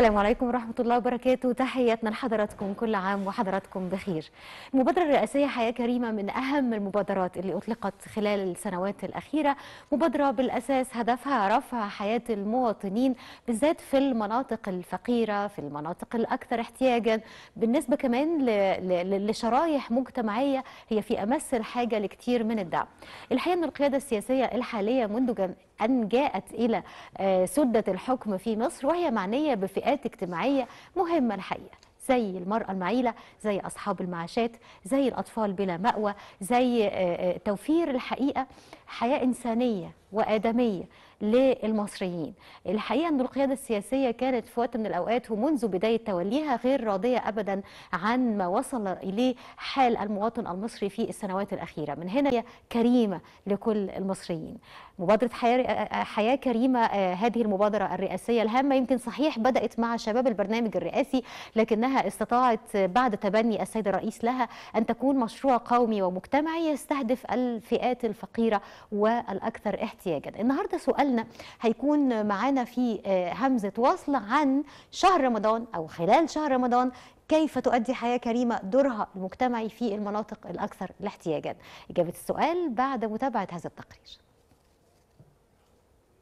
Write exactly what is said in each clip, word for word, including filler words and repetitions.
السلام عليكم ورحمة الله وبركاته. تحياتنا لحضراتكم، كل عام وحضراتكم بخير. المبادرة الرئاسية حياة كريمة من أهم المبادرات اللي أطلقت خلال السنوات الأخيرة، مبادرة بالأساس هدفها رفع حياة المواطنين بالذات في المناطق الفقيرة، في المناطق الأكثر احتياجا، بالنسبة كمان لشرايح مجتمعية هي في أمس الحاجة لكتير من الدعم. الحقيقة أن القيادة السياسية الحالية منذ أن جاءت إلى سدة الحكم في مصر وهي معنية بفئات اجتماعية مهمة الحقيقة، زي المرأة المعيلة، زي أصحاب المعاشات، زي الأطفال بلا مأوى، زي توفير الحقيقة حياة إنسانية وآدمية للمصريين. الحقيقة أن القيادة السياسية كانت في وقت من الأوقات ومنذ بداية توليها غير راضية أبدا عن ما وصل إليه حال المواطن المصري في السنوات الأخيرة. من هنا كريمة لكل المصريين مبادرة حياة كريمة. هذه المبادرة الرئاسية الهامة يمكن صحيح بدأت مع شباب البرنامج الرئاسي، لكنها استطاعت بعد تبني السيد الرئيس لها أن تكون مشروع قومي ومجتمعي يستهدف الفئات الفقيرة والأكثر احتياجا. النهاردة سؤال هيكون معانا في همزة وصل عن شهر رمضان أو خلال شهر رمضان كيف تؤدي حياة كريمة دورها المجتمعي في المناطق الأكثر احتياجا. إجابة السؤال بعد متابعة هذا التقرير.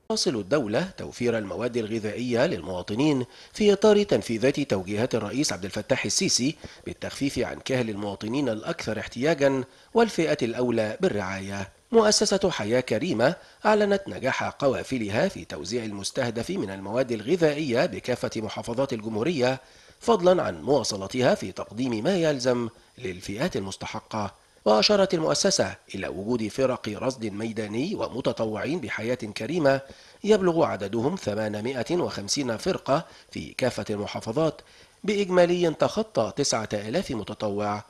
تصل الدولة توفير المواد الغذائية للمواطنين في إطار تنفيذات توجيهات الرئيس عبد الفتاح السيسي بالتخفيف عن كاهل المواطنين الأكثر احتياجا والفئة الأولى بالرعاية. مؤسسة حياة كريمة أعلنت نجاح قوافلها في توزيع المستهدف من المواد الغذائية بكافة محافظات الجمهورية، فضلا عن مواصلتها في تقديم ما يلزم للفئات المستحقة. وأشارت المؤسسة إلى وجود فرق رصد ميداني ومتطوعين بحياة كريمة يبلغ عددهم ثمانمائة وخمسين فرقة في كافة المحافظات بإجمالي تخطى تسعة آلاف متطوع.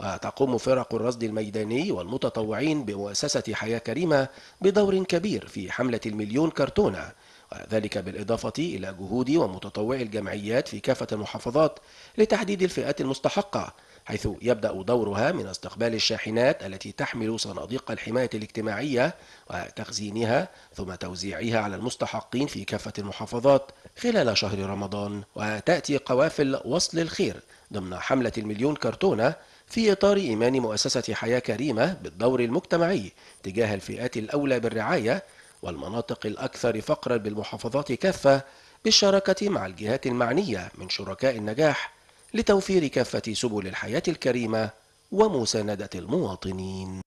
وتقوم فرق الرصد الميداني والمتطوعين بمؤسسة حياة كريمة بدور كبير في حملة المليون كرتونة، وذلك بالإضافة إلى جهود ومتطوعي الجمعيات في كافة المحافظات لتحديد الفئات المستحقة، حيث يبدأ دورها من استقبال الشاحنات التي تحمل صناديق الحماية الاجتماعية وتخزينها ثم توزيعها على المستحقين في كافة المحافظات خلال شهر رمضان. وتأتي قوافل وصل الخير ضمن حملة المليون كرتونة في إطار إيمان مؤسسة حياة كريمة بالدور المجتمعي تجاه الفئات الأولى بالرعاية والمناطق الأكثر فقرا بالمحافظات كافة، بالشراكة مع الجهات المعنية من شركاء النجاح لتوفير كافة سبل الحياة الكريمة ومساندة المواطنين.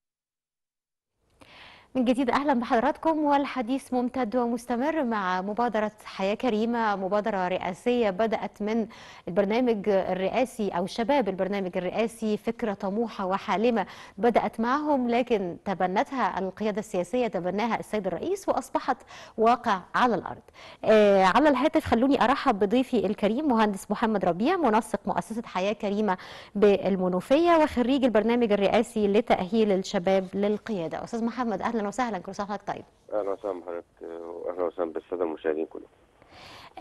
من جديد أهلا بحضراتكم، والحديث ممتد ومستمر مع مبادرة حياة كريمة، مبادرة رئاسية بدأت من البرنامج الرئاسي أو شباب البرنامج الرئاسي، فكرة طموحة وحالمة بدأت معهم، لكن تبنتها القيادة السياسية، تبناها السيد الرئيس وأصبحت واقع على الأرض. آه على الهاتف خلوني أرحب بضيفي الكريم مهندس محمد ربيع، منسق مؤسسة حياة كريمة بالمنوفية وخريج البرنامج الرئاسي لتأهيل الشباب للقيادة. أستاذ محمد أهلا وسهلا، كل سنه وحضرتك طيب. اهلا وسهلا بحضرتك واهلا وسهلا بالساده المشاهدين كلهم.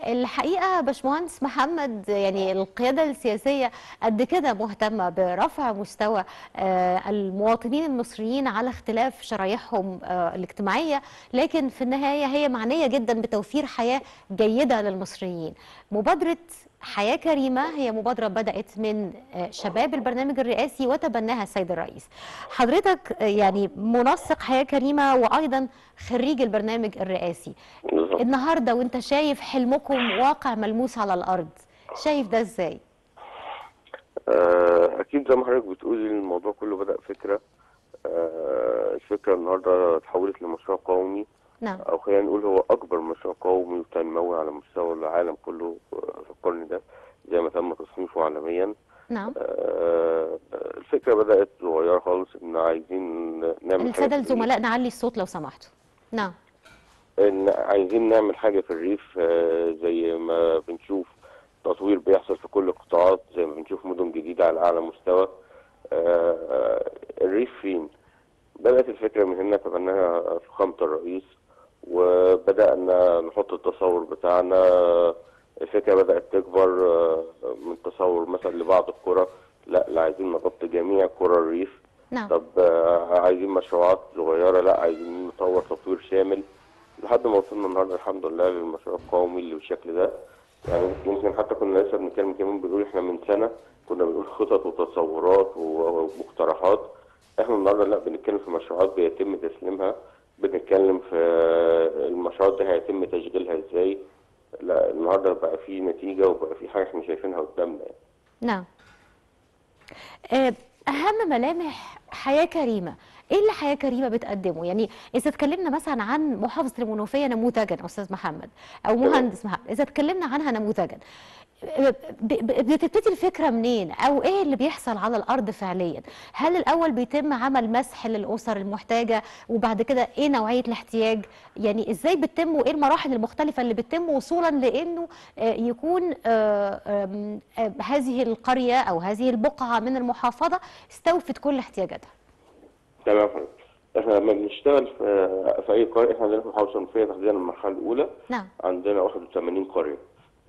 الحقيقه باشمهندس محمد، يعني القياده السياسيه قد كده مهتمه برفع مستوى المواطنين المصريين على اختلاف شرايحهم الاجتماعيه، لكن في النهايه هي معنيه جدا بتوفير حياه جيده للمصريين. مبادره حياة كريمة هي مبادرة بدأت من شباب البرنامج الرئاسي وتبناها السيد الرئيس. حضرتك يعني منسق حياة كريمة وأيضا خريج البرنامج الرئاسي، النهاردة وانت شايف حلمكم واقع ملموس على الأرض، شايف ده ازاي؟ أكيد زي ما حضرتك بتقولي الموضوع كله بدأ فكرة، الفكرة النهاردة اتحولت لمشروع قومي، نعم. أو خلينا نقول هو أكبر مشروع قومي وتنموي على مستوى العالم كله في القرن ده، زي ما تم تصنيفه عالميا. نعم. آه الفكرة بدأت صغيرة خالص، إن عايزين نعمل السادة الزملاء نعلي الصوت لو سمحتوا. نعم. إن عايزين نعمل حاجة في الريف، آه زي ما بنشوف تطوير بيحصل في كل القطاعات، زي ما بنشوف مدن جديدة على أعلى مستوى. آه الريف فين؟ بدأت الفكرة من هنا، تبناها فخامة الرئيس وبدأنا نحط التصور بتاعنا. الفكرة بدأت تكبر من تصور مثلا لبعض القرى، لا لا عايزين نغطي جميع قرى الريف. نعم. طب عايزين مشروعات صغيرة، لا عايزين نطور تطوير شامل، لحد ما وصلنا النهارده الحمد لله للمشروع القومي اللي بالشكل ده. يعني ممكن حتى كنا لسه بنتكلم كمان، بنقول احنا من سنه كنا بنقول خطط وتصورات ومقترحات، احنا النهارده لا بنتكلم في مشروعات بيتم تسليمها، بنتكلم في المشروعات دي هيتم تشغيلها ازاي. لا النهارده بقى في نتيجه وبقى في حاجه احنا شايفينها قدامنا يعني. نعم. اهم ملامح حياه كريمه، ايه اللي حياه كريمه بتقدمه؟ يعني اذا اتكلمنا مثلا عن محافظه المنوفيه نموذجا استاذ محمد او مهندس محمد، اذا اتكلمنا عنها نموذجا بتبتدي الفكره منين او ايه اللي بيحصل على الارض فعليا؟ هل الاول بيتم عمل مسح للاسر المحتاجه وبعد كده ايه نوعيه الاحتياج؟ يعني ازاي بتتم وايه المراحل المختلفه اللي بتتم وصولا لانه يكون هذه القريه او هذه البقعه من المحافظه استوفت كل احتياجاتها؟ تمام. احنا لما بنشتغل في اي قريه، احنا عندنا في المحافظه المنوفيه تحديدا المرحله الاولى، نعم، عندنا واحد وثمانين قريه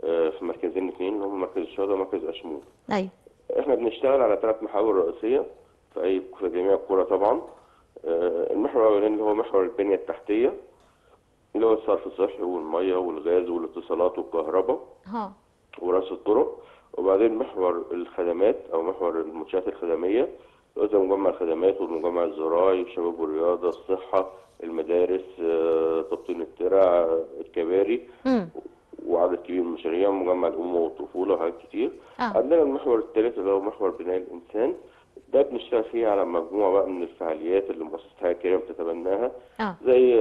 في مركزين اثنين اللي هم مركز الشهداء ومركز اشمون. ايوه. احنا بنشتغل على ثلاث محاور رئيسيه في اي في جميع القرى طبعا. المحور الاولاني اللي هو محور البنيه التحتيه، اللي هو الصرف الصحي والميه والغاز والاتصالات والكهرباء ها وراس الطرق. وبعدين محور الخدمات او محور المنشات الخدميه، زي مجمع الخدمات والمجمع الزراعي والشباب والرياضه، الصحه، المدارس، تبطين الترع، الكباري، م. وعدد كبير من المشاريع، مجمع الأم والطفولة وحاجات كتير. آه. عندنا المحور الثالث اللي هو محور بناء الإنسان، ده بنشتغل فيه على مجموعة بقى من الفعاليات اللي مؤسسة حياة كريمة بتتبناها، آه. زي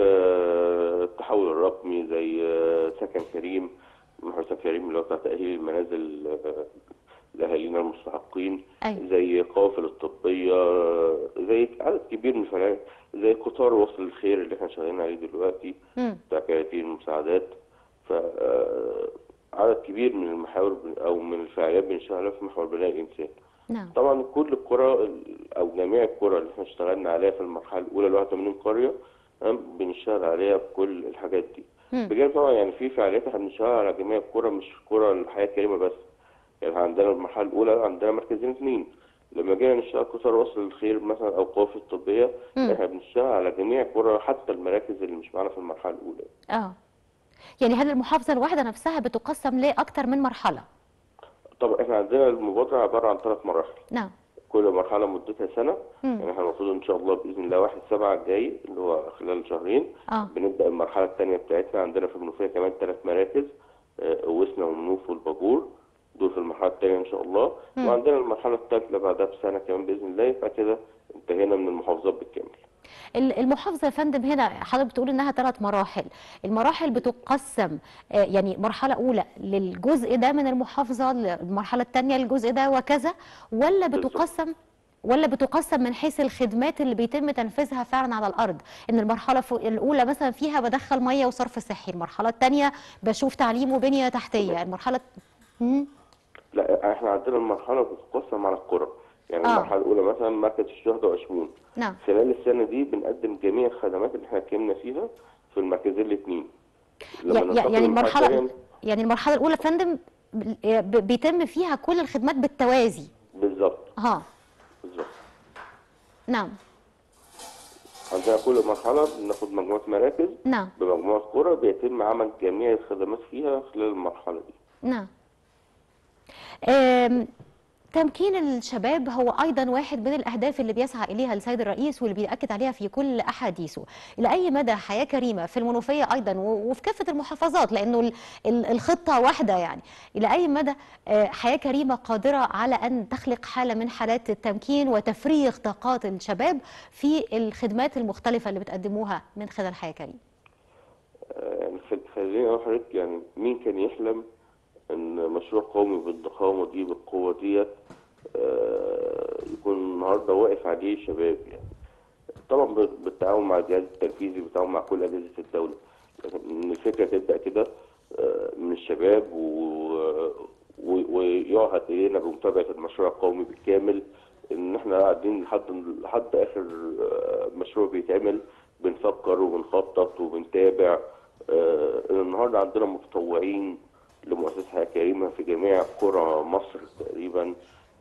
التحول الرقمي، زي سكن كريم، محور سكن كريم اللي هو بتاع تأهيل المنازل لأهالينا المستحقين، أي. زي قوافل الطبية، زي عدد كبير من الفعاليات، زي قطار وصل الخير اللي احنا شغالين عليه دلوقتي، م. بتاع كراتين المساعدات. عدد كبير من المحاور او من الفعاليات بنشتغلها في محور بناء الانسان. نعم. طبعا كل القرى او جميع القرى اللي احنا اشتغلنا عليها في المرحله الاولى ال واحد وثمانين قريه بنشتغل عليها بكل الحاجات دي. مم. بجانب طبعا يعني في فعاليات احنا بنشتغلها على جميع القرى، مش قرى الحياه الكريمه بس. يعني عندنا المرحله الاولى عندنا مركزين اثنين، لما جينا نشتغل قطار وصل الخير مثلا او قوافل الطبيه، احنا بنشتغل على جميع القرى حتى المراكز اللي مش معانا في المرحله الاولى. اه. يعني هل المحافظة الواحدة نفسها بتقسم ليه أكتر من مرحلة؟ طبعا احنا عندنا المبادرة عبارة عن ثلاث مراحل. نعم. كل مرحلة مدتها سنة، مم. يعني احنا المفروض إن شاء الله بإذن الله واحد سبعة الجاي اللي هو خلال شهرين آه. بنبدأ المرحلة الثانية بتاعتنا. عندنا في المنوفية كمان ثلاث مراكز، واسنا والمنوف والباجور، دول في المرحلة الثانية إن شاء الله. مم. وعندنا المرحلة الثالثة بعدها بسنة كمان بإذن الله، يبقى كده انتهينا من المحافظات بالكامل. المحافظه يا فندم هنا حضرتك بتقول انها ثلاث مراحل، المراحل بتقسم يعني مرحله اولى للجزء ده من المحافظه، المرحله الثانيه للجزء ده وكذا، ولا بتقسم ولا بتقسم من حيث الخدمات اللي بيتم تنفيذها فعلا على الارض؟ ان المرحله الاولى مثلا فيها بدخل ميه وصرف صحي، المرحله الثانيه بشوف تعليم وبنيه تحتيه، المرحله م? لا احنا عندنا المرحله بتقسم على القرى. يعني آه. المرحله الاولى مثلا مركز الشهداء واشمون، نعم، خلال السنه دي بنقدم جميع الخدمات اللي احنا اتكلمنا فيها في المركزين الاثنين. يعني المرحله يعني المرحله الاولى يا فندم بيتم فيها كل الخدمات بالتوازي. بالظبط. اه بالظبط. نعم. عندنا كل مرحله بناخد مجموعه مراكز، نعم، بمجموعه قرى بيتم عمل جميع الخدمات فيها خلال المرحله دي. نعم. آم. تمكين الشباب هو أيضا واحد من الأهداف اللي بيسعى إليها السيد الرئيس واللي بيأكد عليها في كل أحاديثه. إلى أي مدى حياة كريمة في المنوفية أيضا وفي كافة المحافظات، لأنه الخطة واحدة، يعني إلى أي مدى حياة كريمة قادرة على أن تخلق حالة من حالات التمكين وتفريغ طاقات الشباب في الخدمات المختلفة اللي بتقدموها من خلال حياة كريمة؟ خليني أقول لحضرتك، يعني مين كان يحلم ان مشروع قومي بالضخامه دي بالقوه ديت يكون النهارده واقف عليه الشباب؟ يعني طبعا بالتعاون مع الجهاز التنفيذي، بالتعاون مع كل اجهزه الدوله، ان الفكره تبدا كده من الشباب ويعهد الينا بمتابعه المشروع القومي بالكامل، ان احنا قاعدين لحد لحد اخر مشروع بيتعمل بنفكر وبنخطط وبنتابع. النهارده عندنا متطوعين لمؤسسة حياة كريمة في جميع قرى مصر تقريبا.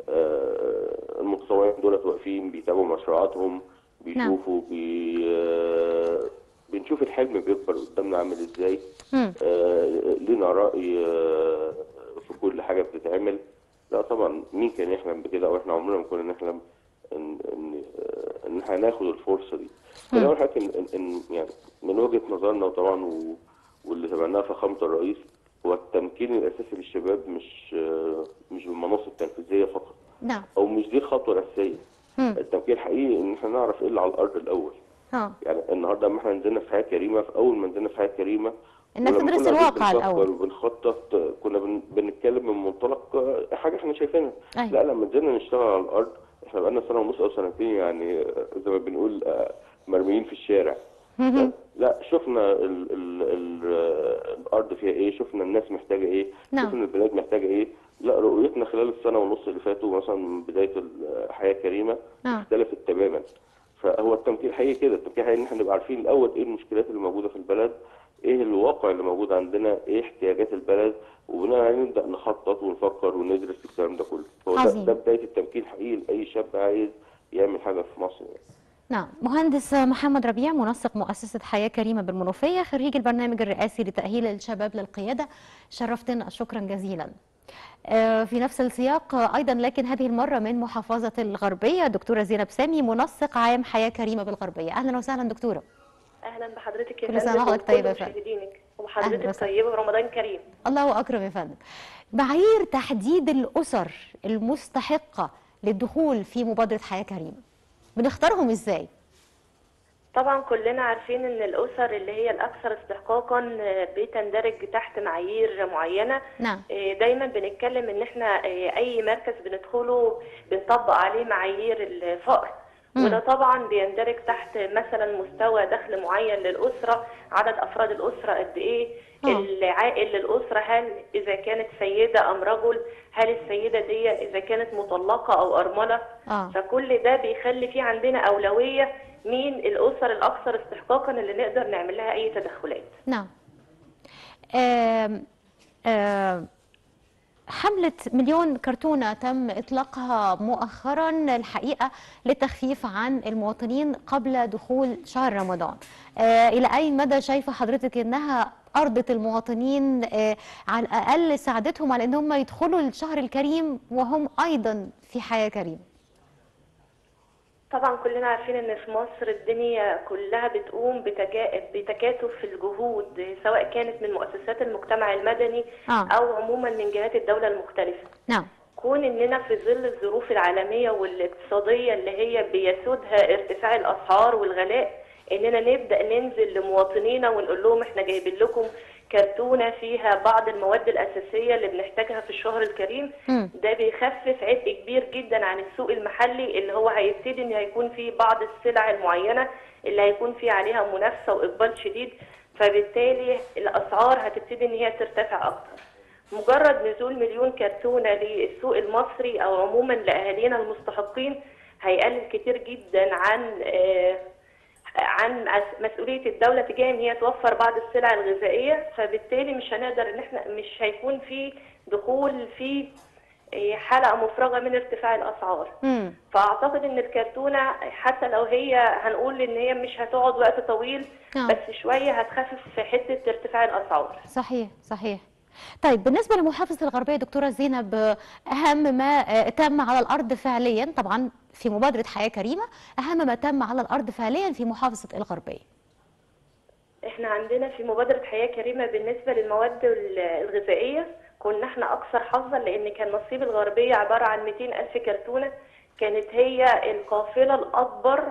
آه المتطوعين دول واقفين بيتابعوا مشروعاتهم، بيشوفوا بي آه بنشوف الحلم بيكبر قدامنا عامل ازاي. آه لنا راي آه في كل حاجه بتتعمل. لا طبعا مين كان يحلم بكده، او احنا عمرنا ما كنا نحلم ان ان ان هناخد الفرصه دي. انا اقول لحضرتك ان ان يعني من وجهه نظرنا، وطبعا و... واللي تبناها فخامه الرئيس، هو التمكين الاساسي للشباب مش مش بالمناصب التنفيذيه فقط. نعم. او مش دي الخطوه الاساسيه. التمكين الحقيقي ان احنا نعرف ايه اللي على الارض الاول. اه يعني النهارده لما احنا نزلنا في حياه كريمه، في اول ما نزلنا في حياه كريمه انك تدرس الواقع الاول وبنخطط، كنا بن... بنتكلم من منطلق حاجه احنا شايفينها. أيه. لا لما نزلنا نشتغل على الارض، احنا بقالنا سنه ونص او سنتين يعني زي ما بنقول مرميين في الشارع. لا شفنا ال ال ال الارض فيها ايه، شفنا الناس محتاجه ايه، نعم. شفنا البلاد محتاجه ايه. لا رؤيتنا خلال السنه ونص اللي فاتوا مثلا من بدايه الحياه الكريمه نعم. اختلفت تماما. فهو التمكين الحقيقي كده، التمكين الحقيقي ان احنا نبقى عارفين الاول ايه المشكلات اللي موجوده في البلد، ايه الواقع اللي موجود عندنا، ايه احتياجات البلد، وبناء عليه نبدا نخطط ونفكر وندرس الكلام ده كله. فهو ده بدايه التمكين الحقيقي لاي شاب عايز يعمل حاجه في مصر يعني. نعم. مهندس محمد ربيع، منسق مؤسسة حياة كريمة بالمنوفية، خريج البرنامج الرئاسي لتأهيل الشباب للقيادة، شرفتنا، شكرا جزيلا. في نفس السياق أيضا لكن هذه المرة من محافظة الغربية دكتورة زينب سامي، منسق عام حياة كريمة بالغربية. أهلا وسهلا دكتورة. أهلا بحضرتك يا فندم. كل سنة وحضرتك طيبة يا فندم. وحضرتك طيبة ورمضان كريم. الله أكرم يا فندم. معايير تحديد الأسر المستحقة للدخول في مبادرة حياة كريمة، بنختارهم ازاي؟ طبعا كلنا عارفين ان الاسر اللي هي الاكثر استحقاقا بتندرج تحت معايير معينه. نعم. دايما بنتكلم ان احنا اي مركز بندخله بنطبق عليه معايير الفقر، وده طبعا بيندرج تحت مثلا مستوى دخل معين للاسره، عدد افراد الاسره قد ايه، العائل للاسره، هل اذا كانت سيده ام رجل، هل السيده دي اذا كانت مطلقه او ارمله. أوه. فكل ده بيخلي في عندنا اولويه مين الاسر الاكثر استحقاقا اللي نقدر نعمل لها اي تدخلات. نعم. حملة مليون كرتونة تم إطلاقها مؤخرا الحقيقة للتخفيف عن المواطنين قبل دخول شهر رمضان، آه إلى أي مدى شايفة حضرتك أنها أرضت المواطنين، آه على الأقل ساعدتهم على أنهم يدخلوا الشهر الكريم وهم أيضا في حياة كريمة؟ طبعا كلنا عارفين ان في مصر الدنيا كلها بتقوم بتكاتف الجهود، سواء كانت من مؤسسات المجتمع المدني او عموما من جهات الدوله المختلفه. نعم. كون اننا في ظل الظروف العالميه والاقتصاديه اللي هي بيسودها ارتفاع الاسعار والغلاء، اننا نبدا ننزل لمواطنينا ونقول لهم احنا جايبين لكم كرتونه فيها بعض المواد الاساسيه اللي بنحتاجها في الشهر الكريم، ده بيخفف عبء كبير جدا عن السوق المحلي اللي هو هيبتدي ان هيكون فيه بعض السلع المعينه اللي هيكون فيه عليها منافسه واقبال شديد، فبالتالي الاسعار هتبتدي ان هي ترتفع اكتر. مجرد نزول مليون كرتونه للسوق المصري او عموما لاهالينا المستحقين هيقلل كتير جدا عن آه عن مسؤوليه الدوله تجاه ان هي توفر بعض السلع الغذائيه، فبالتالي مش هنقدر ان احنا مش هيكون في دخول في حلقه مفرغه من ارتفاع الاسعار. مم. فاعتقد ان الكرتونه حتى لو هي هنقول ان هي مش هتقعد وقت طويل، آه. بس شويه هتخفف في حته ارتفاع الاسعار. صحيح صحيح. طيب بالنسبه لمحافظه الغربيه دكتوره زينب، اهم ما تم على الارض فعليا طبعا في مبادرة حياة كريمة، أهم ما تم على الأرض فعليا في محافظة الغربية. إحنا عندنا في مبادرة حياة كريمة بالنسبة للمواد الغذائية كنا إحنا أكثر حظا، لأن كان نصيب الغربية عبارة عن مئتين ألف كرتونة، كانت هي القافلة الأكبر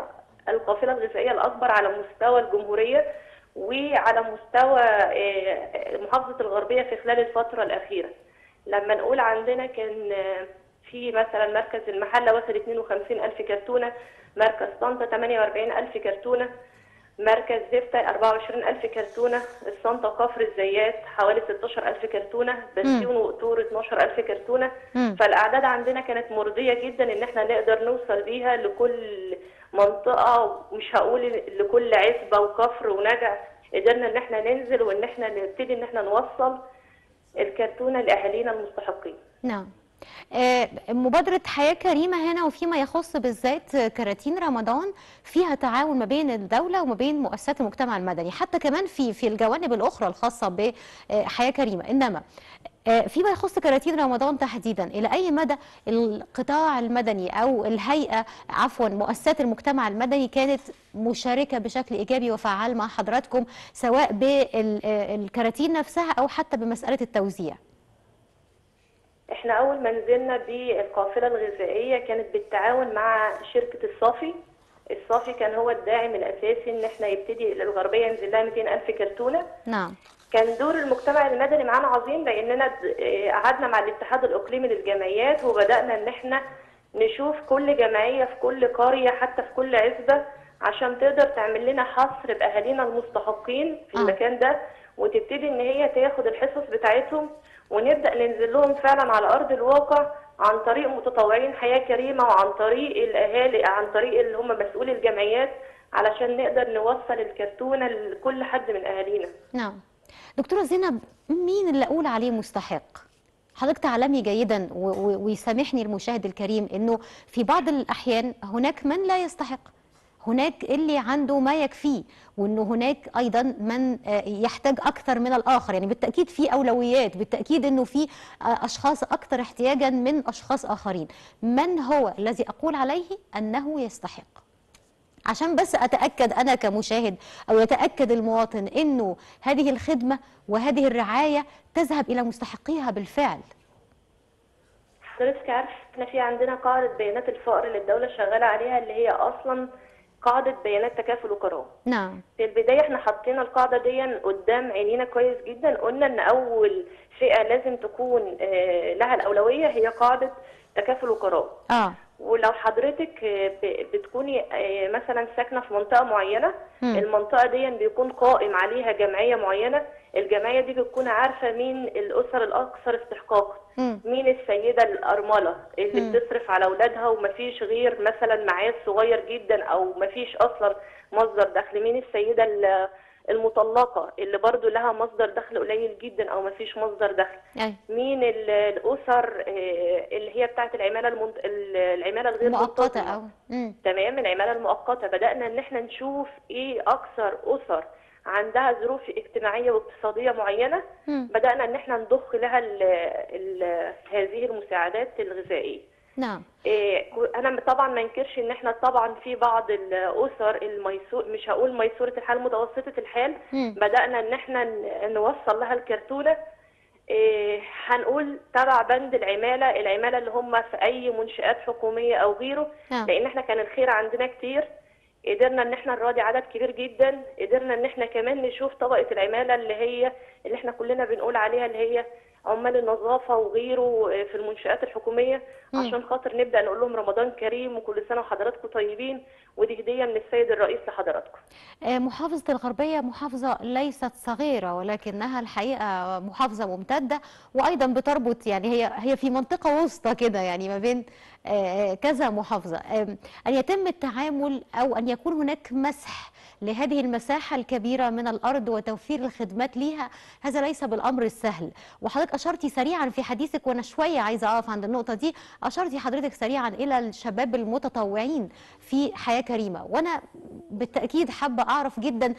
القافلة الغذائية الأكبر على مستوى الجمهورية وعلى مستوى محافظة الغربية في خلال الفترة الأخيرة. لما نقول عندنا كان في مثلا مركز المحلة واخد اثنين وخمسين ألف كرتونة، مركز طنطا ثمانية وأربعين ألف كرتونة، مركز زفتة أربعة وعشرين ألف كرتونة، الصنطة قفر الزيات حوالي ستة عشر ألف كرتونة، بسيون وقطور اثنا عشر ألف كرتونة. م. فالأعداد عندنا كانت مرضية جدا إن احنا نقدر نوصل بيها لكل منطقة، مش هقول لكل عزبة وكفر ونجع، قدرنا إن احنا ننزل وإن احنا نبتدي إن احنا نوصل الكرتونة لأهالينا المستحقين. نعم. مبادرة حياة كريمة هنا وفيما يخص بالذات كراتين رمضان فيها تعاون ما بين الدولة وما بين مؤسسات المجتمع المدني، حتى كمان في في الجوانب الأخرى الخاصة بحياة كريمة. إنما فيما يخص كراتين رمضان تحديدا، إلى أي مدى القطاع المدني أو الهيئة عفوا مؤسسات المجتمع المدني كانت مشاركة بشكل إيجابي وفعال مع حضراتكم سواء بالكراتين نفسها أو حتى بمسألة التوزيع؟ احنا اول ما نزلنا بالقافله الغذائيه كانت بالتعاون مع شركه الصافي. الصافي كان هو الداعم الاساسي ان احنا يبتدي الغربيه ينزل لها مئتين ألف كرتونه. نعم. كان دور المجتمع المدني معانا عظيم، لاننا قعدنا مع الاتحاد الاقليمي للجمعيات وبدانا ان احنا نشوف كل جمعيه في كل قريه حتى في كل عزبه عشان تقدر تعمل لنا حصر باهالينا المستحقين في آه. المكان ده، وتبتدي ان هي تاخد الحصص بتاعتهم ونبدأ ننزل لهم فعلا على أرض الواقع عن طريق متطوعين حياة كريمة وعن طريق الأهالي، عن طريق اللي هم مسؤولي الجمعيات، علشان نقدر نوصل الكرتونة لكل حد من أهالينا. نعم. دكتورة زينب، مين اللي أقول عليه مستحق؟ حضرتك تعلمي جيدا ويسامحني المشاهد الكريم أنه في بعض الأحيان هناك من لا يستحق، هناك اللي عنده ما يكفيه، وانه هناك ايضا من يحتاج اكثر من الاخر، يعني بالتاكيد في اولويات، بالتاكيد انه في اشخاص اكثر احتياجا من اشخاص اخرين. من هو الذي اقول عليه انه يستحق؟ عشان بس اتاكد انا كمشاهد او يتاكد المواطن انه هذه الخدمه وهذه الرعايه تذهب الى مستحقيها بالفعل. حضرتك عارف احنا في عندنا قاعده بيانات الفقر اللي الدوله شغاله عليها، اللي هي اصلا قاعدة بيانات تكافل وكرامة. نعم. في البداية احنا حطينا القاعدة دي قدام عينينا كويس جدا، قلنا ان اول فئة لازم تكون لها الأولوية هي قاعدة تكافل وكرامة. اه. ولو حضرتك بتكوني مثلا ساكنة في منطقة معينة، م. المنطقة دي بيكون قائم عليها جمعية معينة، الجمعية دي بتكون عارفة مين الأسر الأكثر استحقاقا، مين السيدة الأرملة اللي م. بتصرف على أولادها ومفيش غير مثلا معاش صغير جدا أو مفيش أصلا مصدر دخل، مين السيدة المطلقة اللي برضو لها مصدر دخل قليل جدا أو مفيش مصدر دخل، أي. مين الأسر اللي هي بتاعت العمالة المنط... العمالة الغير مؤقتة أو تمام العمالة المؤقتة. بدأنا إن احنا نشوف إيه أكثر أسر عندها ظروف اجتماعيه واقتصاديه معينه، م. بدانا ان احنا نضخ لها ال ال هذه المساعدات الغذائيه. نعم. إيه انا طبعا ما انكرش ان احنا طبعا في بعض الاسر الميسور، مش هقول ميسوره الحال، متوسطه الحال، م. بدانا ان احنا نوصل لها الكرتونه. إيه هنقول تبع بند العماله، العماله اللي هم في اي منشات حكوميه او غيره، نعم. لان احنا كان الخير عندنا كتير، قدرنا ان احنا نراضي عدد كبير جدا، قدرنا ان احنا كمان نشوف طبقه العماله اللي هي اللي احنا كلنا بنقول عليها اللي هي عمال النظافه وغيره في المنشات الحكوميه، مم. عشان خاطر نبدا نقول لهم رمضان كريم وكل سنه وحضراتكم طيبين، ودي هديه من السيد الرئيس لحضراتكم. محافظه الغربيه محافظه ليست صغيره، ولكنها الحقيقه محافظه ممتده، وايضا بتربط يعني هي هي في منطقه وسطى كده، يعني ما بين كذا محافظه. ان يتم التعامل او ان يكون هناك مسح لهذه المساحه الكبيره من الارض وتوفير الخدمات ليها، هذا ليس بالامر السهل. وحضرتك اشرتي سريعا في حديثك، وانا شويه عايزه اقف عند النقطه دي، اشرتي حضرتك سريعا الى الشباب المتطوعين في حياه كريمه، وانا بالتاكيد حابه اعرف جدا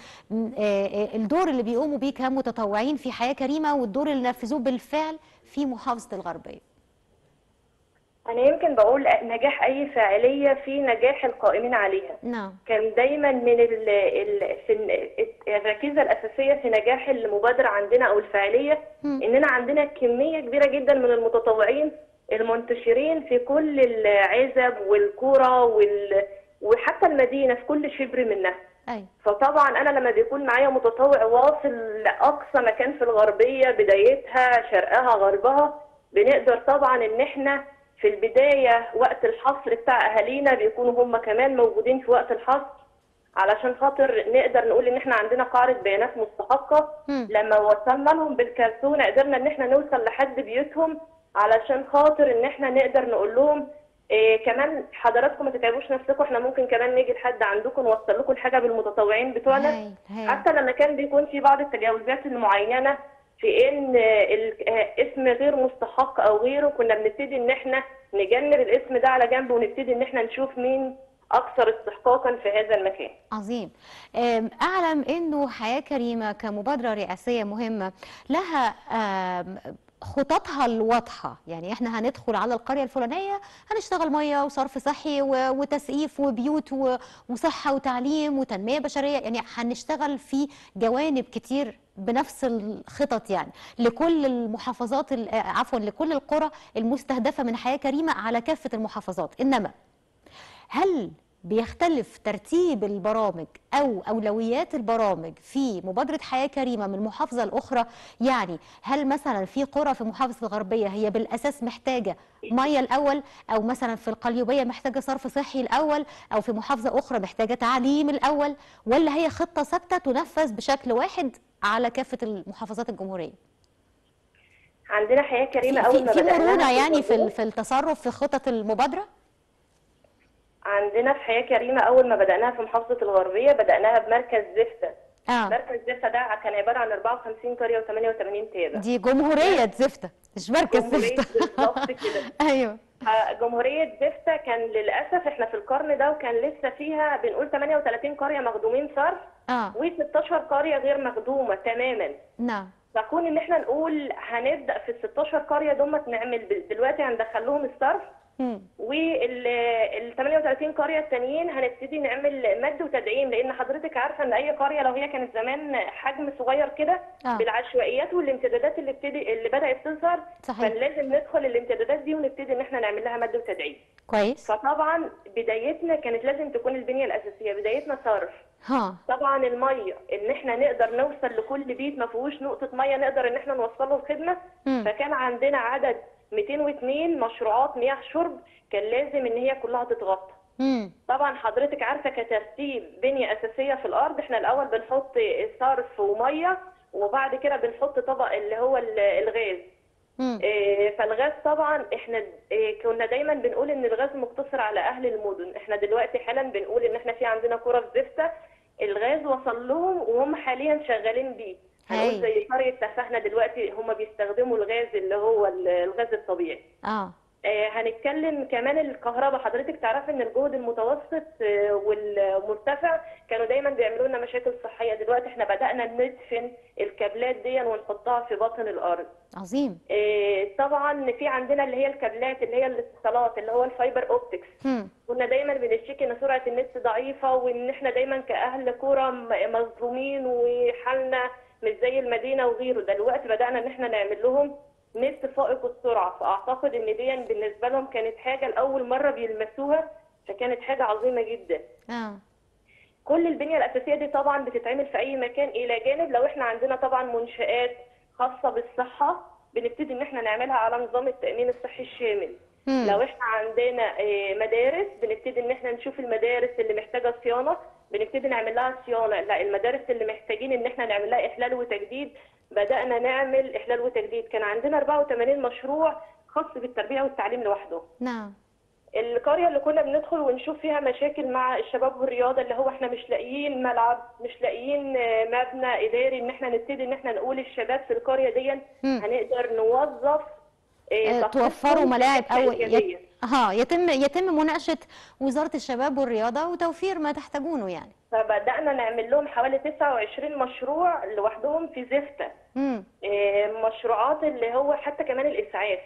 الدور اللي بيقوموا بيه كمتطوعين في حياه كريمه والدور اللي نفذوه بالفعل في محافظه الغربيه. أنا يمكن بقول نجاح أي فاعلية في نجاح القائمين عليها. نعم. كان دايما من ال ال الركيزة الأساسية في نجاح المبادرة عندنا أو الفاعلية، م. إننا عندنا كمية كبيرة جدا من المتطوعين المنتشرين في كل العزب والقرى وال وحتى المدينة في كل شبر منها. أي. فطبعا أنا لما بيكون معايا متطوع واصل لأقصى مكان في الغربية، بدايتها شرقها غربها، بنقدر طبعا إن إحنا في البداية وقت الحصر بتاع أهالينا بيكونوا هم كمان موجودين في وقت الحصر، علشان خاطر نقدر نقول إن إحنا عندنا قاعدة بيانات مستحقة. م. لما وصلنا لهم بالكرتونة قدرنا إن إحنا نوصل لحد بيوتهم، علشان خاطر إن إحنا نقدر نقول لهم إيه كمان حضراتكم ما تتعبوش نفسكم، إحنا ممكن كمان نيجي لحد عندكم نوصل لكم الحاجة بالمتطوعين بتوعنا. هاي هاي. حتى لما كان بيكون في بعض التجاوزات المعينة في ان اسم غير مستحق او غيره، كنا بنبتدي ان احنا نجنب الاسم ده على جنب ونبتدي ان احنا نشوف مين اكثر استحقاقا في هذا المكان. عظيم. اعلم انه حياة كريمة كمبادرة رئاسية مهمة لها خططها الواضحة، يعني احنا هندخل على القرية الفلانية هنشتغل مية وصرف صحي وتسقيف وبيوت وصحة وتعليم وتنمية بشرية، يعني هنشتغل في جوانب كتير بنفس الخطط يعني لكل المحافظات عفوا لكل القرى المستهدفة من حياة كريمة على كافة المحافظات. انما هل بيختلف ترتيب البرامج أو أولويات البرامج في مبادرة حياة كريمة من محافظة لأخرى؟ يعني هل مثلا في قرى في محافظة الغربية هي بالأساس محتاجة مية الأول، أو مثلا في القليوبية محتاجة صرف صحي الأول، أو في محافظة أخرى محتاجة تعليم الأول، ولا هي خطة ثابتة تنفذ بشكل واحد على كافة المحافظات الجمهورية؟ عندنا حياة كريمة أول ما بدأنا في مرونة يعني في في التصرف في خطط المبادرة؟ عندنا في حياة كريمة أول ما بدأناها في محافظة الغربية بدأناها بمركز زفتة. آه. مركز زفتة ده كان عبارة عن أربعة وخمسين قرية وثمانية وثمانين تابع. دي جمهورية زفتة مش مركز زفتة. بالظبط كده. أيوه. جمهورية زفتة كان للأسف إحنا في القرن ده وكان لسه فيها بنقول ثمانية وثلاثين قرية مخدومين صرف. آه. وستاشر قرية غير مخدومة تماماً. نعم. فكون إن إحنا نقول هنبدأ في ال ستاشر قرية دول نعمل دلوقتي هندخل لهم الصرف. وال ثمانية وثلاثين قريه التانيين هنبتدي نعمل مد وتدعيم، لان حضرتك عارفه ان اي قريه لو هي كانت زمان حجم صغير كده آه. بالعشوائيات والامتدادات اللي ابتدي اللي بدات تظهر، كان لازم ندخل الامتدادات دي ونبتدي ان احنا نعمل لها مد وتدعيم. كويس. فطبعا بدايتنا كانت لازم تكون البنيه الاساسيه، بدايتنا صرف. ها. طبعا الميه ان احنا نقدر نوصل لكل بيت ما فيهوش نقطه ميه نقدر ان احنا نوصله الخدمه، فكان عندنا عدد مئتين واثنين مشروعات مياه شرب كان لازم ان هي كلها تتغطى. طبعا حضرتك عارفه كترتيب بنيه اساسيه في الارض احنا الاول بنحط صرف وميه وبعد كده بنحط طبق اللي هو الغاز. إيه فالغاز طبعا احنا إيه كنا دايما بنقول ان الغاز مقتصر على اهل المدن، احنا دلوقتي حالا بنقول ان احنا في عندنا قرى في زفتة الغاز وصل لهم وهم حاليا شغالين بيه. هنقول زي قرية تفاهنا دلوقتي هم بيستخدموا الغاز اللي هو الغاز الطبيعي. اه. هنتكلم كمان الكهرباء، حضرتك تعرف ان الجهد المتوسط والمرتفع كانوا دايما بيعملوا لنا مشاكل صحيه، دلوقتي احنا بدانا ندفن الكابلات دي ونحطها في باطن الارض. عظيم. طبعا في عندنا اللي هي الكابلات اللي هي الاتصالات اللي هو الفايبر اوبتكس. م. كنا دايما بنشتكي ان سرعه النت ضعيفه وان احنا دايما كاهل كوره مظلومين وحالنا مش زي المدينه وغيره، دلوقتي بدانا ان احنا نعمل لهم نت فائق السرعه، فاعتقد ان دي بالنسبه لهم كانت حاجه لاول مره بيلمسوها فكانت حاجه عظيمه جدا. اه. كل البنيه الاساسيه دي طبعا بتتعمل في اي مكان، الى جانب لو احنا عندنا طبعا منشآت خاصه بالصحه بنبتدي ان احنا نعملها على نظام التامين الصحي الشامل. مم. لو احنا عندنا مدارس بنبتدي ان احنا نشوف المدارس اللي محتاجه صيانه بنبتدي نعمل لها صيانه، لا المدارس اللي محتاجين ان احنا نعمل لها احلال وتجديد بدأنا نعمل إحلال وتجديد. كان عندنا أربعة وثمانين مشروع خاص بالتربية والتعليم لوحده. نعم. القرية اللي كنا بندخل ونشوف فيها مشاكل مع الشباب والرياضة اللي هو احنا مش لاقيين ملعب مش لاقيين مبنى إداري ان احنا نبتدي ان احنا نقول الشباب في القرية دي هنقدر نوظف اه توفروا ملاعب أو يت... ها يتم يتم مناقشة وزارة الشباب والرياضة وتوفير ما تحتاجونه يعني. فبدأنا نعمل لهم حوالي تسعة وعشرين مشروع لوحدهم في زفتة. امم إيه مشروعات اللي هو حتى كمان الإسعاف،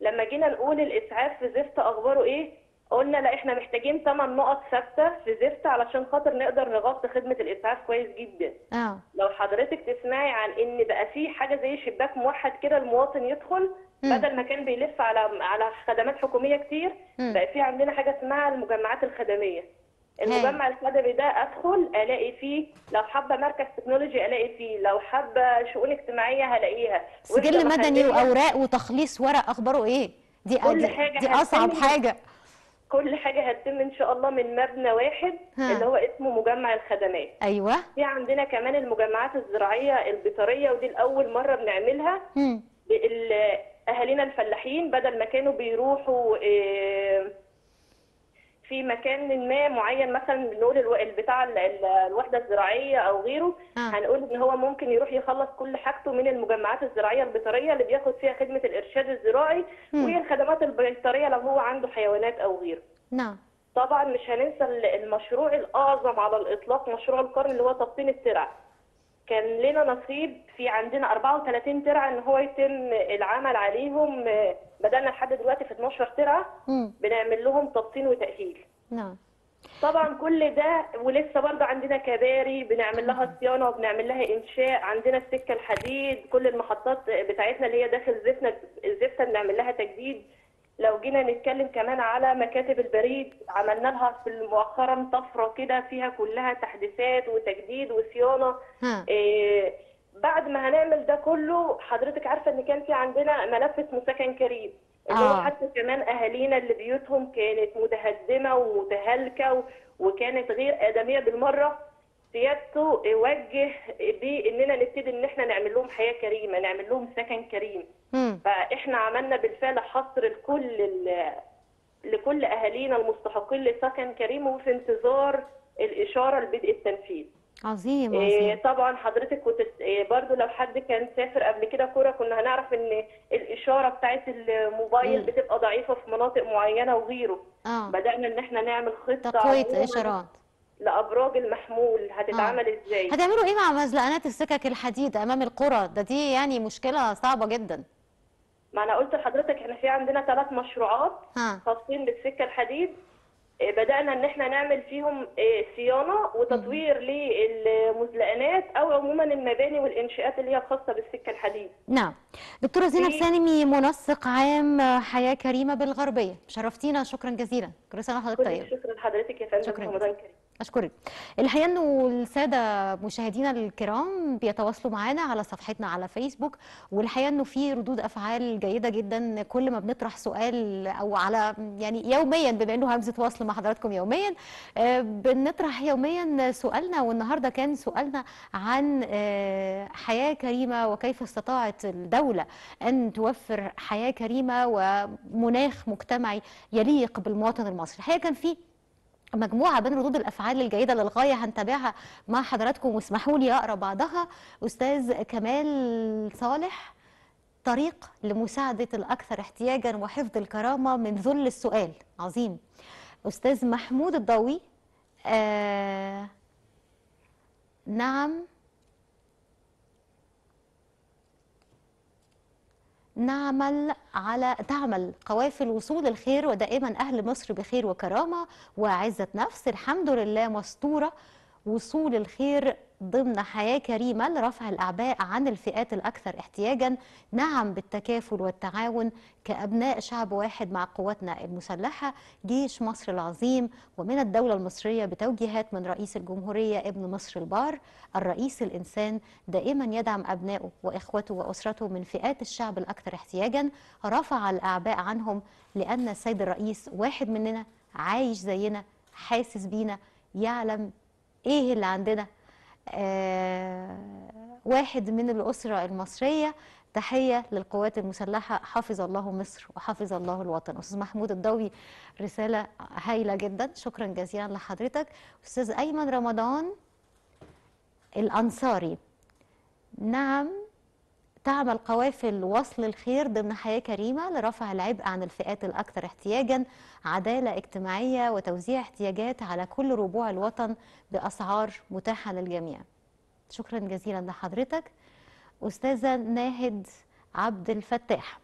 لما جينا نقول الإسعاف في زفتة أخباره إيه؟ قلنا لا إحنا محتاجين ثمان نقط ثابتة في زفتة علشان خاطر نقدر نغطي خدمة الإسعاف كويس جدا. آه. لو حضرتك تسمعي عن إن بقى في حاجة زي شباك موحد كده المواطن يدخل مم. بدل ما كان بيلف على على خدمات حكومية كتير مم. بقى في عندنا حاجة اسمها المجمعات الخدمية. المجمع الخدمي ده ادخل الاقي فيه لو حابه مركز تكنولوجي الاقي فيه، لو حابه شؤون اجتماعيه هلاقيها، سجل مدني واوراق وتخليص ورق اخباره ايه؟ دي كل حاجة دي اصعب حاجه. كل حاجه هتتم ان شاء الله من مبنى واحد ها. اللي هو اسمه مجمع الخدمات. ايوه. في عندنا كمان المجمعات الزراعيه البيطريه ودي الاول مره بنعملها. اهالينا الفلاحين بدل ما كانوا بيروحوا إيه في مكان ما معين، مثلا بنقول بتاع الوحده الزراعيه او غيره، هنقول ان هو ممكن يروح يخلص كل حاجته من المجمعات الزراعيه البيطريه اللي بياخد فيها خدمه الارشاد الزراعي والخدمات البيطريه لو هو عنده حيوانات او غيره. نعم. طبعا مش هننسى المشروع الاعظم على الاطلاق، مشروع القرن، اللي هو تبطين الترع. كان لنا نصيب في عندنا أربعة وثلاثين ترعه ان هو يتم العمل عليهم، بدأنا لحد دلوقتي في اتناشر ترعه بنعمل لهم تبطين وتأهيل. نعم. طبعا كل ده ولسه برضه عندنا كباري بنعمل لها صيانه وبنعمل لها انشاء، عندنا السكه الحديد، كل المحطات بتاعتنا اللي هي داخل زفتنا الزفتة بنعمل لها تجديد. لو جينا نتكلم كمان على مكاتب البريد، عملنا لها في مؤخرا طفره كده فيها كلها تحديثات وتجديد وصيانه. إيه بعد ما هنعمل ده كله، حضرتك عارفه ان كان في عندنا ملف اسمه سكن كريم، اللي هو آه. حتى كمان اهالينا اللي بيوتهم كانت متهدمه ومتهالكه وكانت غير ادميه بالمره، سيادته وجه بيه اننا نبتدي ان احنا نعمل لهم حياه كريمه، نعمل لهم سكن كريم. مم. فاحنا عملنا بالفعل حصر لكل لكل اهالينا المستحقين لسكن كريم، وفي انتظار الاشاره لبدء التنفيذ. عظيم. عظيم. طبعا حضرتك كنت برضو لو حد كان سافر قبل كده كوره، كنا هنعرف ان الاشاره بتاعت الموبايل بتبقى ضعيفه في مناطق معينه وغيره. آه. بدانا ان احنا نعمل خطه تقويت اشارات لابراج المحمول هتتعمل آه. ازاي؟ هتعملوا ايه مع مزلقانات السكك الحديد امام القرى؟ ده دي يعني مشكله صعبه جدا. ما انا قلت لحضرتك احنا في عندنا ثلاث مشروعات آه. خاصين بالسكه الحديد، بدأنا ان احنا نعمل فيهم صيانه وتطوير للمزلقانات او عموما المباني والانشاءات اللي هي الخاصه بالسكه الحديد. نعم. دكتوره زينب سامي، منسق عام حياه كريمه بالغربيه، شرفتينا، شكرا جزيلا. كل سنه وحضرتك طيب. شكرا لحضرتك يا فندم، رمضان كريم. اشكرك. الحقيقه انه الساده مشاهدينا الكرام بيتواصلوا معانا على صفحتنا على فيسبوك، والحقيقه انه في ردود افعال جيده جدا كل ما بنطرح سؤال او على يعني يوميا، بما انه همزه وصل مع حضراتكم يوميا بنطرح يوميا سؤالنا، والنهارده كان سؤالنا عن حياه كريمه وكيف استطاعت الدوله ان توفر حياه كريمه ومناخ مجتمعي يليق بالمواطن المصري. الحقيقه كان في مجموعة بين ردود الأفعال الجيدة للغاية هنتابعها مع حضراتكم، واسمحوا لي أقرأ بعضها. أستاذ كمال صالح، طريق لمساعدة الأكثر احتياجا وحفظ الكرامة من ذل السؤال. عظيم. أستاذ محمود الضوي، آه نعم نعمل على تعمل قوافل وصول الخير ودائما أهل مصر بخير وكرامة وعزة نفس. الحمد لله مسطورة وصول الخير ضمن حياة كريمة لرفع الأعباء عن الفئات الأكثر احتياجا. نعم بالتكافل والتعاون كأبناء شعب واحد مع قواتنا المسلحة جيش مصر العظيم، ومن الدولة المصرية بتوجيهات من رئيس الجمهورية ابن مصر البار الرئيس الإنسان، دائما يدعم أبنائه وإخوته وأسرته من فئات الشعب الأكثر احتياجا، رفع الأعباء عنهم لأن السيد الرئيس واحد مننا، عايش زينا، حاسس بينا، يعلم إيه اللي عندنا. آه واحد من الأسرة المصرية. تحية للقوات المسلحة، حفظ الله مصر وحفظ الله الوطن. أستاذ محمود الضوي، رسالة هايلة جدا، شكرا جزيلا لحضرتك. أستاذ أيمن رمضان الأنصاري، نعم تعمل قوافل وصل الخير ضمن حياة كريمة لرفع العبء عن الفئات الأكثر احتياجا، عدالة اجتماعية وتوزيع احتياجات على كل ربوع الوطن بأسعار متاحة للجميع. شكرا جزيلا لحضرتك. أستاذة ناهد عبد الفتاح،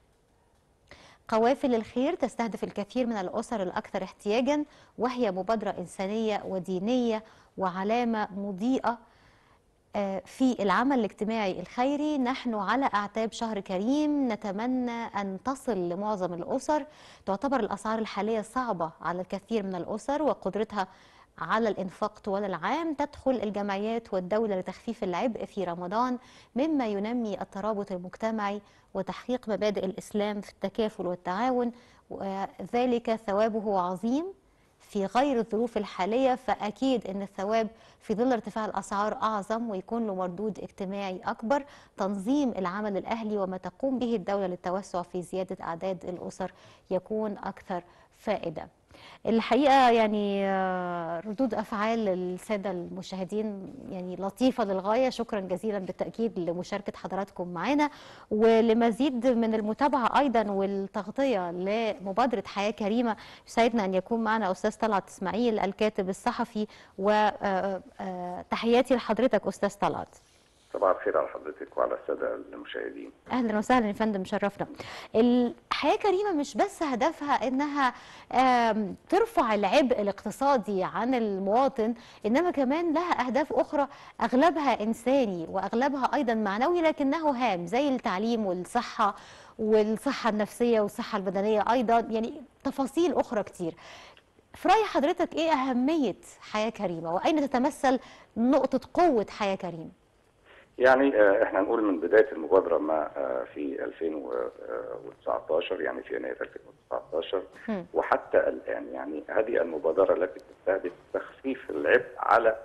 قوافل الخير تستهدف الكثير من الأسر الأكثر احتياجا، وهي مبادرة إنسانية ودينية وعلامة مضيئة في العمل الاجتماعي الخيري. نحن على أعتاب شهر كريم، نتمنى أن تصل لمعظم الأسر. تعتبر الأسعار الحالية صعبة على الكثير من الأسر وقدرتها على الإنفاق طوال العام. تدخل الجمعيات والدولة لتخفيف العبء في رمضان، مما ينمي الترابط المجتمعي وتحقيق مبادئ الإسلام في التكافل والتعاون، وذلك ثوابه عظيم في غير الظروف الحالية، فأكيد أن الثواب في ظل ارتفاع الأسعار أعظم ويكون له مردود اجتماعي أكبر. تنظيم العمل الأهلي وما تقوم به الدولة للتوسع في زيادة أعداد الأسر يكون أكثر فائدة. الحقيقة يعني ردود أفعال السادة المشاهدين يعني لطيفة للغاية. شكرا جزيلا بالتأكيد لمشاركة حضراتكم معنا، ولمزيد من المتابعة أيضا والتغطية لمبادرة حياة كريمة يسعدنا أن يكون معنا أستاذ طلعت اسماعيل الكاتب الصحفي. وتحياتي لحضرتك أستاذ طلعت. صباح الخير على حضرتك وعلى الساده المشاهدين. اهلا وسهلا يا فندم، شرفنا. الحياه كريمه مش بس هدفها انها ترفع العبء الاقتصادي عن المواطن، انما كمان لها اهداف اخرى اغلبها انساني واغلبها ايضا معنوي لكنه هام، زي التعليم والصحه والصحه النفسيه والصحه البدنيه ايضا، يعني تفاصيل اخرى كتير. في راي حضرتك ايه اهميه حياه كريمه واين تتمثل نقطه قوه حياه كريمه؟ يعني احنا نقول من بدايه المبادره ما في ألفين وتسعطاشر، يعني في يناير ألفين وتسعطاشر وحتى الان، يعني هذه المبادره التي تستهدف تخفيف العبء على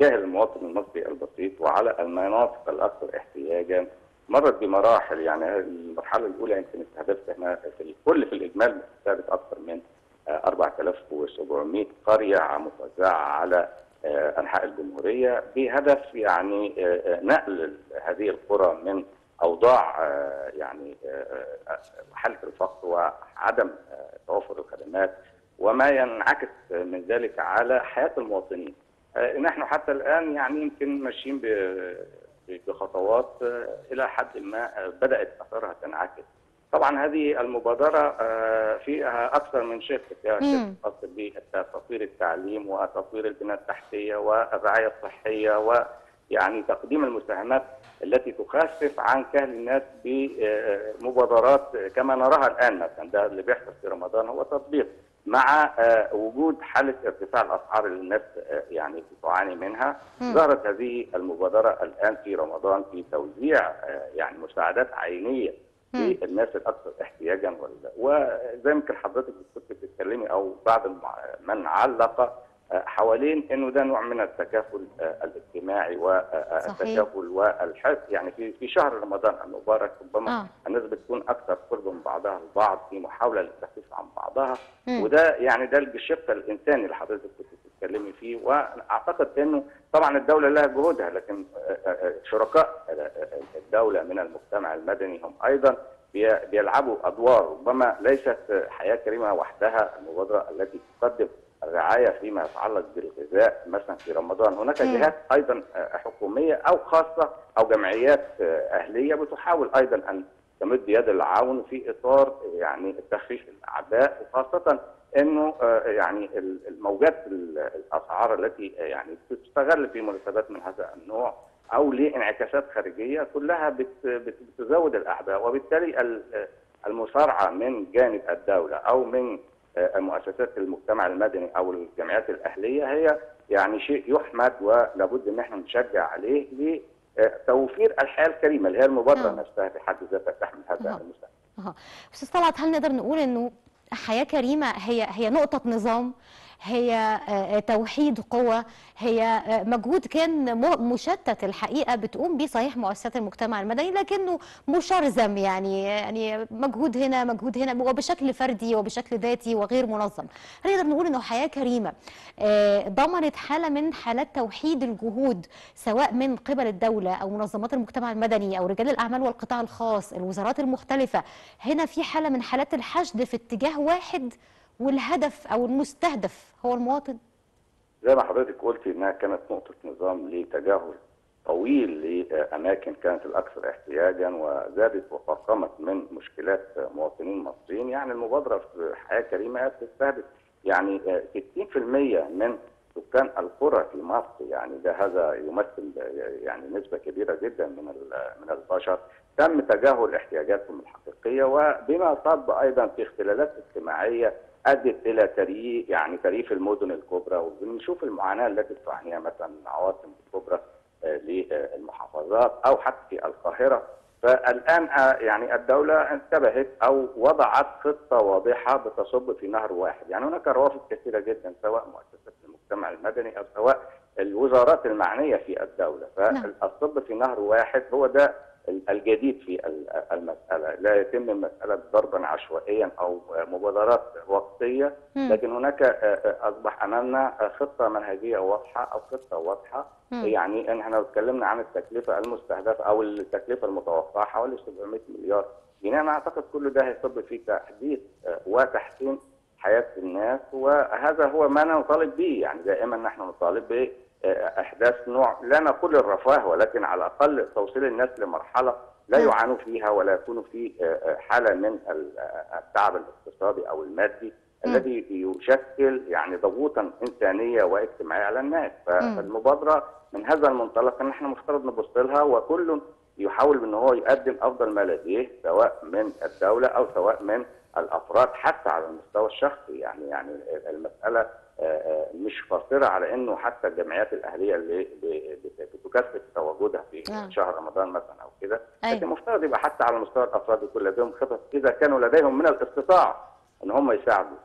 جاهل المواطن المصري البسيط وعلى المناطق الاكثر احتياجا، مرت بمراحل. يعني المرحله الاولى يمكن استهدفت احنا في الكل في الاجمال بتستهدف اكثر من أربعة آلاف وسبعمائة قريه متوزعه على أنحاء الجمهورية، بهدف يعني نقل هذه القرى من أوضاع يعني حالة الفقر وعدم توفر الخدمات وما ينعكس من ذلك على حياة المواطنين. نحن حتى الآن يعني يمكن ماشيين بخطوات إلى حد ما بدأت أثرها تنعكس. طبعا هذه المبادرة فيها أكثر من شق، فيها شق خاص بتطوير التعليم وتطوير البنى التحتية والرعاية الصحية، ويعني تقديم المساهمات التي تخفف عن كاهل الناس بمبادرات كما نراها الآن. مثلا ده اللي بيحصل في رمضان هو تطبيق مع وجود حالة ارتفاع الأسعار اللي الناس يعني بتعاني منها. ظهرت هذه المبادرة الآن في رمضان في توزيع يعني مساعدات عينية للناس الاكثر احتياجا، وزي ما يمكن حضرتك كنت بتتكلمي او بعض من علق حوالين انه ده نوع من التكافل الاجتماعي والتكافل والحث. يعني في في شهر رمضان المبارك ربما آه. الناس بتكون اكثر قرب من بعضها البعض في محاوله للتخفيف عن بعضها، م. وده يعني ده الشق الانساني اللي حضرتك كنت بتتكلمي فيه. واعتقد انه طبعا الدوله لها جهودها، لكن شركاء الدوله من المجتمع المدني هم ايضا بيلعبوا ادوار. ربما ليست حياه كريمه وحدها المبادره التي تقدم الرعايه فيما يتعلق بالغذاء مثلا في رمضان، هناك جهات ايضا حكوميه او خاصه او جمعيات اهليه بتحاول ايضا ان تمد يد العون في اطار يعني تخفيف الاعباء، وخاصه انه يعني الموجات الاسعار التي يعني بتستغل في مناسبات من هذا النوع او لانعكاسات خارجيه كلها بتزود الاعباء، وبالتالي المسارعه من جانب الدوله او من مؤسسات المجتمع المدني او الجمعيات الاهليه هي يعني شيء يحمد ولابد ان احنا نشجع عليه لتوفير الحياه الكريمه اللي هي المبادره أه. نفسها في حد ذاتها تحمل هذا أه. المساعد. استاذ أه. طلعت، هل نقدر نقول انه حياه كريمه هي هي نقطه نظام، هي توحيد قوة، هي مجهود كان مشتت الحقيقة بتقوم بيه صحيح مؤسسات المجتمع المدني، لكنه مشرزم يعني يعني مجهود هنا مجهود هنا وبشكل فردي وبشكل ذاتي وغير منظم. هل نقدر نقول انه حياة كريمة ضمنت حالة من حالات توحيد الجهود سواء من قبل الدولة او منظمات المجتمع المدني او رجال الاعمال والقطاع الخاص، الوزارات المختلفة، هنا في حالة من حالات الحشد في اتجاه واحد والهدف او المستهدف هو المواطن؟ زي ما حضرتك قلتي انها كانت نقطه نظام لتجاهل طويل لاماكن كانت الاكثر احتياجا وزادت وفاقمت من مشكلات مواطنين مصريين. يعني المبادره في حياه كريمه بتستهدف يعني ستين بالمئة من سكان القرى في مصر، يعني ده هذا يمثل يعني نسبه كبيره جدا من من البشر. تم تجاهل احتياجاتهم الحقيقيه وبما صب ايضا في اختلالات اجتماعيه ادت الى ترييف يعني ترييف المدن الكبرى، وبنشوف المعاناه التي بتعانيها مثلا العواصم الكبرى للمحافظات او حتى في القاهره. فالان يعني الدوله انتبهت او وضعت خطه واضحه بتصب في نهر واحد. يعني هناك روافد كثيره جدا سواء مؤسسات المجتمع المدني او سواء الوزارات المعنيه في الدوله، فالصب في نهر واحد هو ده الجديد في المسألة، لا يتم المسألة ضربا عشوائيا أو مبادرات وقتية، لكن هناك أصبح أمامنا خطة منهجية واضحة أو خطة واضحة. يعني إحنا اتكلمنا عن التكلفة المستهدفة أو التكلفة المتوقعة حوالي سبعمائة مليار جنيه. أنا أعتقد كل ده هيصب في تحديث وتحسين حياة الناس، وهذا هو ما نطالب به. يعني دائما نحن نطالب به احداث نوع، لا نقول الرفاه، ولكن على الاقل توصيل الناس لمرحله لا يعانوا فيها ولا يكونوا في حاله من التعب الاقتصادي او المادي الذي يشكل يعني ضغوطا انسانيه واجتماعيه على الناس. فالمبادره من هذا المنطلق ان احنا مفترض نبص لها، وكل يحاول ان هو يقدم افضل ما لديه سواء من الدوله او سواء من الافراد حتى على المستوى الشخصي. يعني يعني المساله مش فاصله على انه حتى الجمعيات الاهليه اللي بتكثف تواجدها في آه. شهر رمضان مثلا او كده، لكن المفترض يبقى حتى على مستوى الافراد يكون لديهم خطط اذا كانوا لديهم من الاستطاعه ان هم يساعدوا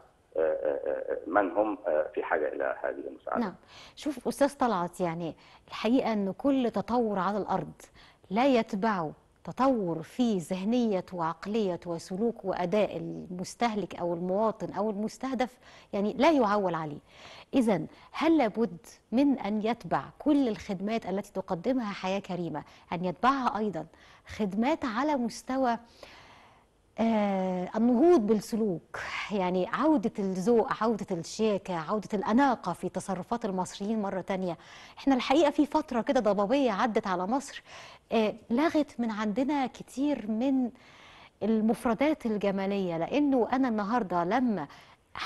من هم في حاجه الى هذه المساعده. نعم. شوف استاذ طلعت، يعني الحقيقه ان كل تطور على الارض لا يتبعه تطور في ذهنية وعقلية وسلوك وأداء المستهلك أو المواطن أو المستهدف، يعني لا يعول عليه. إذا هل لابد من أن يتبع كل الخدمات التي تقدمها حياة كريمة أن يتبعها أيضا خدمات على مستوى آه النهوض بالسلوك، يعني عودة الذوق، عودة الشياكة، عودة الأناقة في تصرفات المصريين مرة تانية. احنا الحقيقة في فترة كده ضبابية عدت على مصر آه لغت من عندنا كتير من المفردات الجمالية، لأنه أنا النهاردة لما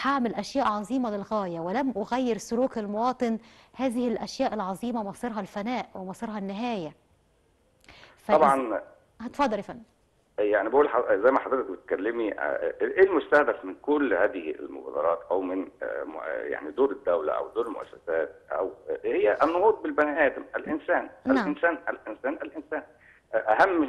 هعمل أشياء عظيمة للغاية ولم أغير سلوك المواطن، هذه الأشياء العظيمة مصيرها الفناء ومصيرها النهاية. طبعا هتفضل يا فندم. يعني بقول زي ما حضرتك بتتكلمي، ايه المستهدف من كل هذه المبادرات او من يعني دور الدوله او دور المؤسسات، او هي النهوض بالبني ادم، الانسان الانسان الانسان الانسان. اهم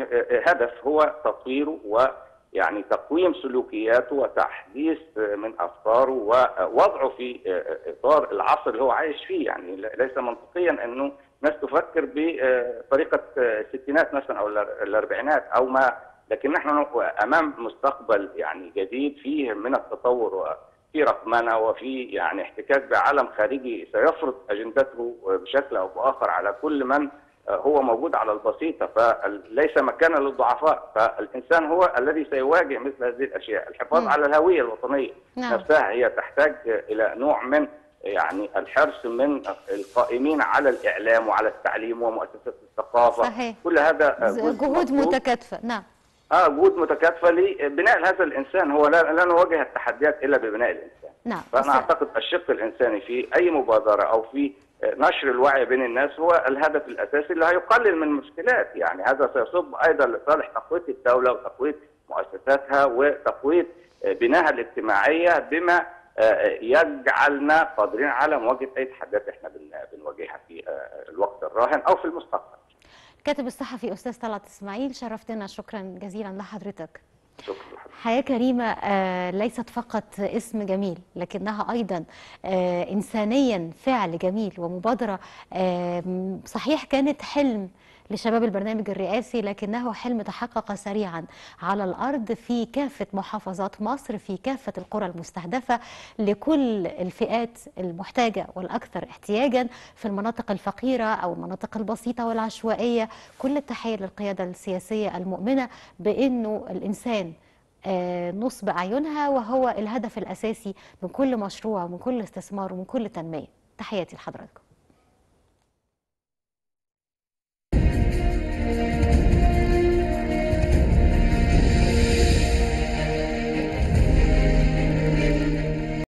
هدف هو تطويره ويعني تقويم سلوكياته وتحديث من افكاره ووضعه في اطار العصر اللي هو عايش فيه. يعني ليس منطقيا انه ناس تفكر بطريقه الستينات مثلا او الاربعينات او ما، لكن نحن امام مستقبل يعني جديد فيه من التطور وفي رقمنه وفي يعني احتكاك بعالم خارجي سيفرض اجندته بشكل او باخر على كل من هو موجود على البسيطه، فليس مكانا للضعفاء. فالانسان هو الذي سيواجه مثل هذه الاشياء. الحفاظ م. على الهويه الوطنيه نعم. نفسها هي تحتاج الى نوع من يعني الحرص من القائمين على الاعلام وعلى التعليم ومؤسسات الثقافه. صحيح. كل هذا جهود متكاتفه. نعم اه جهود متكاتفه لبناء هذا الانسان. هو لا, لا نواجه التحديات الا ببناء الانسان. نعم. فانا اعتقد الشق الانساني في اي مبادره او في نشر الوعي بين الناس هو الهدف الاساسي اللي هيقلل من المشكلات. يعني هذا سيصب ايضا لصالح تقويه الدوله وتقويه مؤسساتها وتقويه بناها الاجتماعيه، بما يجعلنا قادرين على مواجهه اي تحديات احنا بنواجهها في الوقت الراهن او في المستقبل. الكاتب الصحفي أستاذ طلعت اسماعيل، شرفتنا، شكرا جزيلا لحضرتك. شكرا. حياة كريمة ليست فقط اسم جميل، لكنها أيضا إنسانيا فعل جميل ومبادرة. صحيح كانت حلم لشباب البرنامج الرئاسي، لكنه حلم تحقق سريعا على الأرض في كافة محافظات مصر، في كافة القرى المستهدفة، لكل الفئات المحتاجة والأكثر احتياجا في المناطق الفقيرة أو المناطق البسيطة والعشوائية. كل التحية للقيادة السياسية المؤمنة بأنه الإنسان نصب أعينها وهو الهدف الأساسي من كل مشروع ومن كل استثمار ومن كل تنمية. تحياتي لحضراتكم.